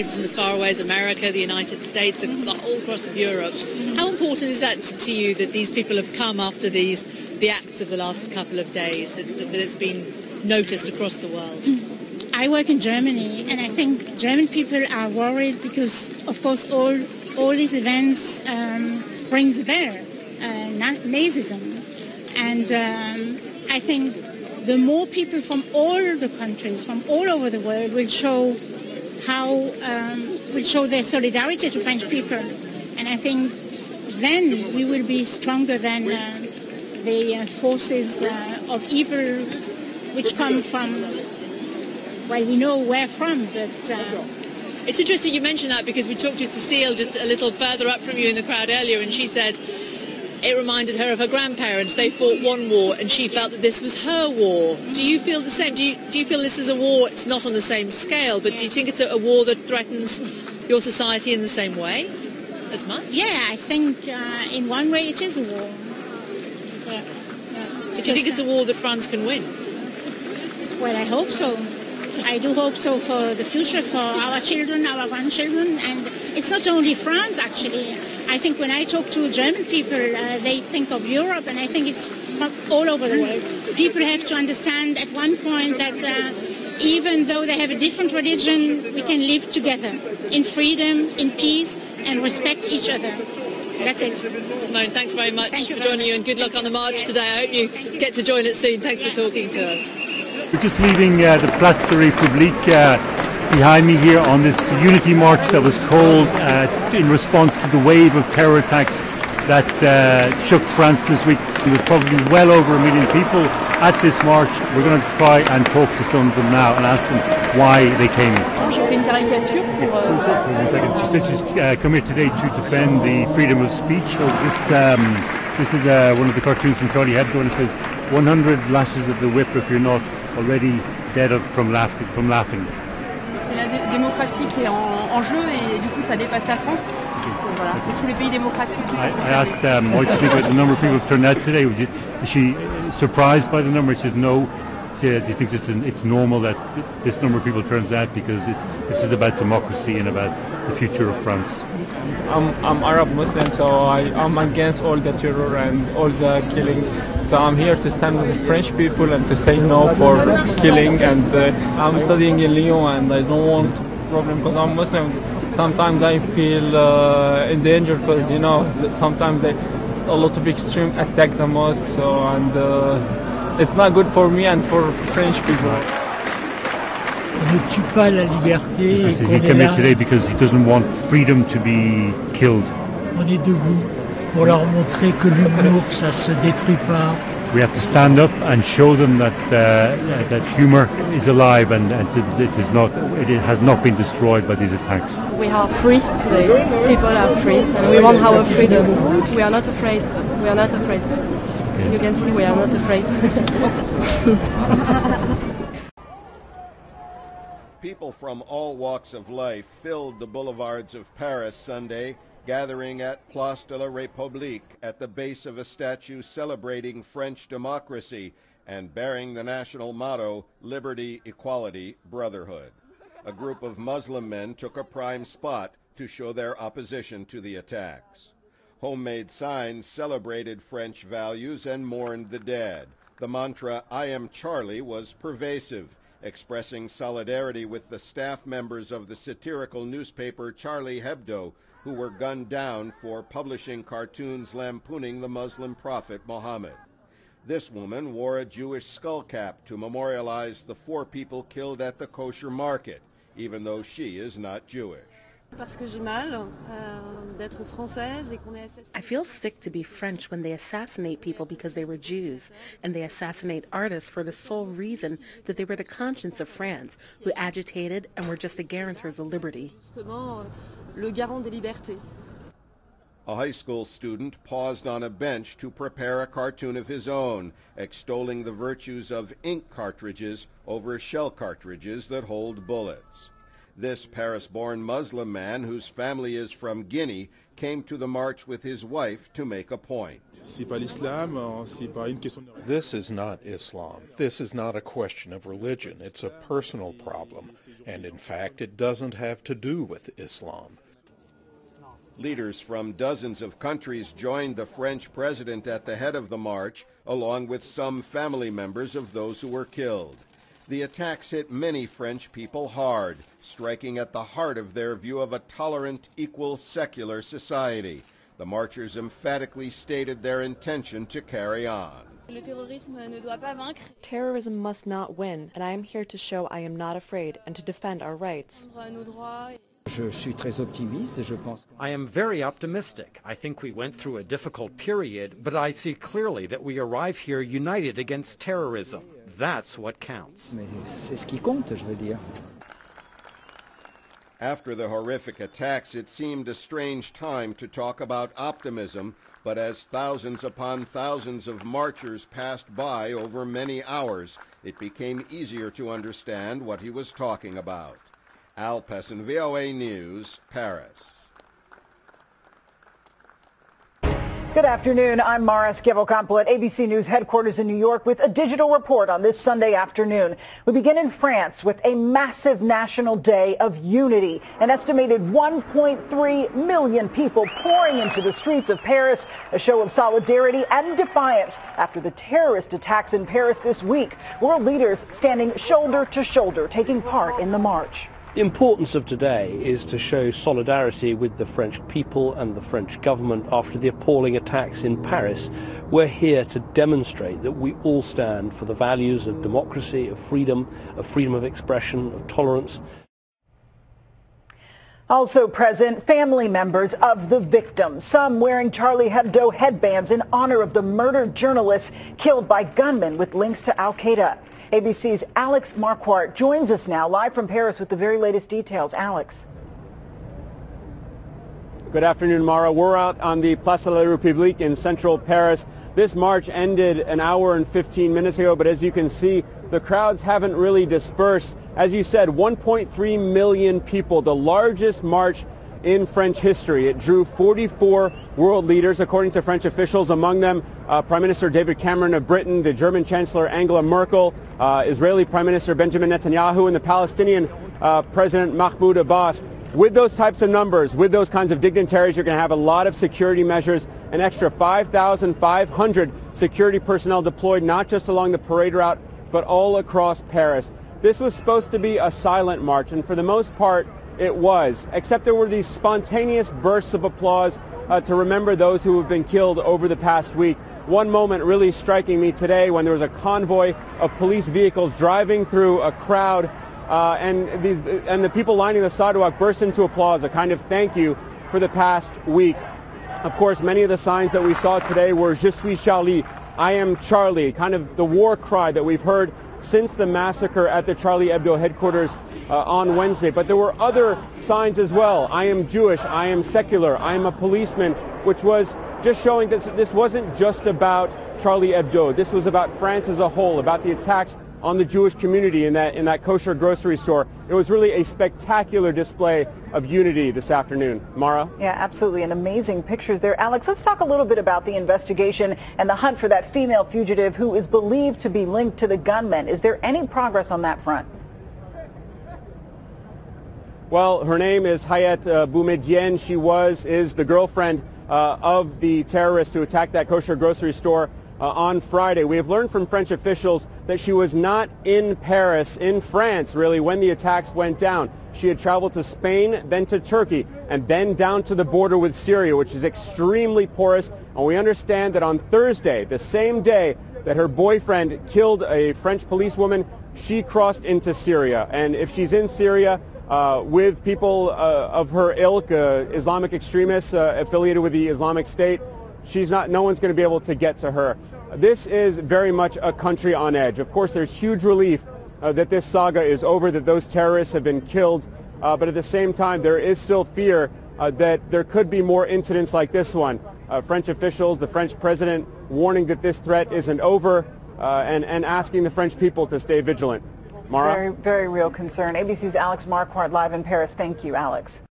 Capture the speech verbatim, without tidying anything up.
From as far away as America, the United States, and all across Europe. How important is that to you that these people have come after these the acts of the last couple of days, that, that it's been noticed across the world? I work in Germany, and I think German people are worried because, of course, all all these events um, brings about uh, Nazism, and um, I think the more people from all the countries, from all over the world, will show. How um, will show their solidarity to French people, and I think then we will be stronger than uh, the uh, forces uh, of evil, which come from well, we know where from. But uh, it's interesting you mentioned that because we talked to Cecile just a little further up from you in the crowd earlier, and she said it reminded her of her grandparents. They fought one war, and she felt that this was her war. Do you feel the same? Do you, do you feel this is a war? It's not on the same scale, but do you think it's a, a war that threatens your society in the same way as much? Yeah, I think uh, in one way it is a war. Yeah. Yeah. But do you think it's a war that France can win? Well, I hope so. I do hope so for the future, for our children, our grandchildren, and it's not only France, actually. I think when I talk to German people, uh, they think of Europe, and I think it's all over the world. People have to understand at one point that uh, even though they have a different religion, we can live together in freedom, in peace, and respect each other. That's it. Simone, thanks very much Thank for joining much. you, and good luck on the march yes. today. I hope you Thank get to join it soon. Thanks yeah. for talking to us. We're just leaving uh, the Place de la République uh, behind me here on this unity march that was called uh, in response to the wave of terror attacks that uh, shook France this week. There was probably well over a million people at this march. We're going to try and talk to some of them now and ask them why they came. She said she's uh, come here today to defend the freedom of speech. So this, um, this is uh, one of the cartoons from Charlie Hebdo, and it says one hundred lashes of the whip if you're not already dead of, from, laugh, from laughing. C'est la démocratie qui est en, en jeu, et du coup ça dépasse la France. So, voilà, c'est tous les pays démocratiques qui sont concernés. I asked um, what you think about the number of people who've turned out today. Was she surprised by the number? She said no. She said, do you think it's, an, it's normal that this number of people turns out because it's, this is about democracy and about the future of France? I'm, I'm Arab Muslim, so I, I'm against all the terror and all the killings. So I'm here to stand with the French people and to say no for killing. And uh, I'm studying in Lyon, and I don't want problem because I'm Muslim. Sometimes I feel uh, in danger because, you know, sometimes they, a lot of extreme attack the mosque. So and uh, it's not good for me and for French people. Ne tue pas la liberté. He came here today because he doesn't want freedom to be killed. On est debout. Pour leur montrer que l'humour, ça se détruit pas. We have to stand up and show them that uh, that humor is alive and, and it is not it has not been destroyed by these attacks. We are free today. People are free, and we want our freedom. We are not afraid. We are not afraid. Yes. You can see we are not afraid. People from all walks of life filled the boulevards of Paris Sunday, gathering at Place de la République at the base of a statue celebrating French democracy and bearing the national motto, Liberty, Equality, Brotherhood. A group of Muslim men took a prime spot to show their opposition to the attacks. Homemade signs celebrated French values and mourned the dead. The mantra, I am Charlie, was pervasive, expressing solidarity with the staff members of the satirical newspaper Charlie Hebdo, who were gunned down for publishing cartoons lampooning the Muslim prophet Muhammad. This woman wore a Jewish skullcap to memorialize the four people killed at the kosher market, even though she is not Jewish. I feel sick to be French when they assassinate people because they were Jews, and they assassinate artists for the sole reason that they were the conscience of France, who agitated and were just the guarantors of liberty. A high school student paused on a bench to prepare a cartoon of his own, extolling the virtues of ink cartridges over shell cartridges that hold bullets. This Paris-born Muslim man, whose family is from Guinea, came to the march with his wife to make a point. This is not Islam. This is not a question of religion. It's a personal problem. And in fact, it doesn't have to do with Islam. Leaders from dozens of countries joined the French president at the head of the march, along with some family members of those who were killed. The attacks hit many French people hard, striking at the heart of their view of a tolerant, equal, secular society. The marchers emphatically stated their intention to carry on. Terrorism must not win, and I am here to show I am not afraid and to defend our rights. I am very optimistic. I think we went through a difficult period, but I see clearly that we arrive here united against terrorism. That's what counts. After the horrific attacks, it seemed a strange time to talk about optimism, but as thousands upon thousands of marchers passed by over many hours, it became easier to understand what he was talking about. Al Pesin, V O A News, Paris. Good afternoon. I'm Maris Kievo Campo at A B C News headquarters in New York with a digital report on this Sunday afternoon. We begin in France with a massive national day of unity. An estimated one point three million people pouring into the streets of Paris, a show of solidarity and defiance after the terrorist attacks in Paris this week. World leaders standing shoulder to shoulder, taking part in the march. The importance of today is to show solidarity with the French people and the French government after the appalling attacks in Paris. We're here to demonstrate that we all stand for the values of democracy, of freedom, of freedom of expression, of tolerance. Also present, family members of the victims, some wearing Charlie Hebdo headbands in honor of the murdered journalists killed by gunmen with links to Al Qaeda. A B C's Alex Marquardt joins us now live from Paris with the very latest details. Alex. Good afternoon, Mara. We're out on the Place de la République in central Paris. This march ended an hour and fifteen minutes ago, but as you can see, the crowds haven't really dispersed. As you said, one point three million people, the largest march in French history. It drew forty-four world leaders, according to French officials, among them uh, Prime Minister David Cameron of Britain, the German Chancellor Angela Merkel, uh, Israeli Prime Minister Benjamin Netanyahu, and the Palestinian uh, President Mahmoud Abbas. With those types of numbers, with those kinds of dignitaries, you're going to have a lot of security measures, an extra five thousand five hundred security personnel deployed not just along the parade route, but all across Paris. This was supposed to be a silent march, and for the most part, it was, except there were these spontaneous bursts of applause uh, to remember those who have been killed over the past week. One moment really striking me today when there was a convoy of police vehicles driving through a crowd uh, and, these, and the people lining the sidewalk burst into applause, a kind of thank you for the past week. Of course, many of the signs that we saw today were "Je suis Charlie," I am Charlie, kind of the war cry that we've heard since the massacre at the Charlie Hebdo headquarters uh, on Wednesday. But there were other signs as well. I am Jewish, I am secular, I am a policeman, which was just showing that this, this wasn't just about Charlie Hebdo. This was about France as a whole, about the attacks on the Jewish community in that, in that kosher grocery store. It was really a spectacular display of unity this afternoon. Mara? Yeah, absolutely, and amazing pictures there. Alex, let's talk a little bit about the investigation and the hunt for that female fugitive who is believed to be linked to the gunmen. Is there any progress on that front? Well, her name is Hayat uh, Boumedienne. She was, is the girlfriend uh, of the terrorist who attacked that kosher grocery store Uh, on Friday. We have learned from French officials that she was not in Paris, in France, really, when the attacks went down. She had traveled to Spain, then to Turkey, and then down to the border with Syria, which is extremely porous. And we understand that on Thursday, the same day that her boyfriend killed a French policewoman, she crossed into Syria. And if she's in Syria uh, with people uh, of her ilk, uh, Islamic extremists uh, affiliated with the Islamic State, she's not, no one's going to be able to get to her. This is very much a country on edge. Of course, there's huge relief uh, that this saga is over, that those terrorists have been killed. Uh, but at the same time, there is still fear uh, that there could be more incidents like this one. Uh, French officials, the French president, warning that this threat isn't over uh, and, and asking the French people to stay vigilant. Mara? Very, very real concern. A B C's Alex Marquardt live in Paris. Thank you, Alex.